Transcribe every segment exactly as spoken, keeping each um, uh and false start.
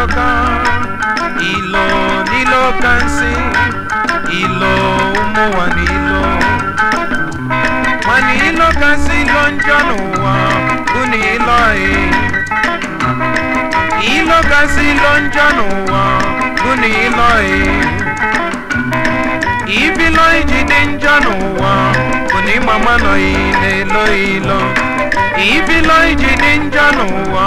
lokan, ilo ni lokan si, ilo umo wanilo. Manilo kasi lonjano wa uniloi. Ilo kasi lonjano wa uniloi. Ibiloi jidenjano wa unimama loi leloi lo. Ibiloi jidenjano wa.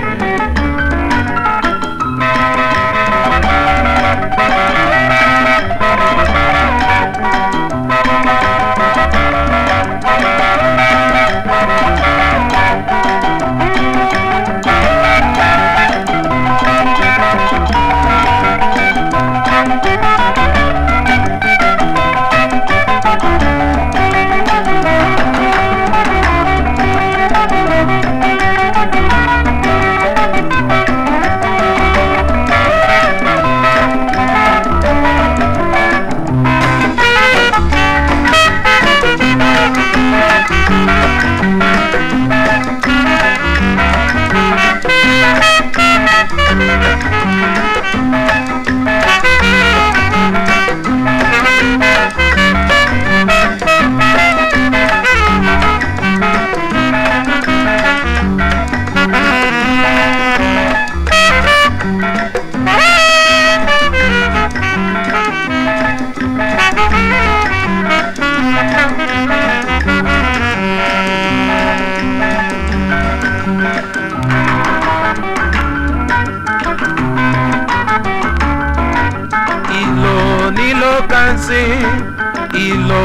Ilo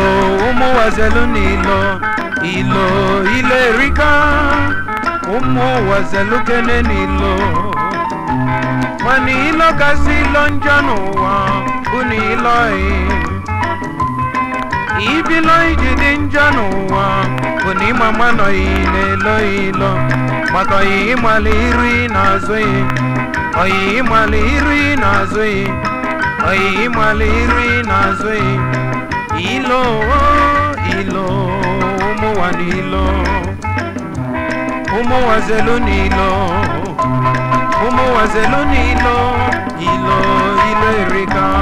umu wazelunilo, ilo ilerika, umu wazelukenenilo. Manilo kasi lonjanoa, uniloi. Ibiloi jidinjanoa, unimamanoi leloilo. Matoi maliri nazwe, oi maliri nazwe. Ay maliri nazwe, ilo ilo umu wanilo, umu wazelunilo, umu wazelunilo, ilo ilo erika.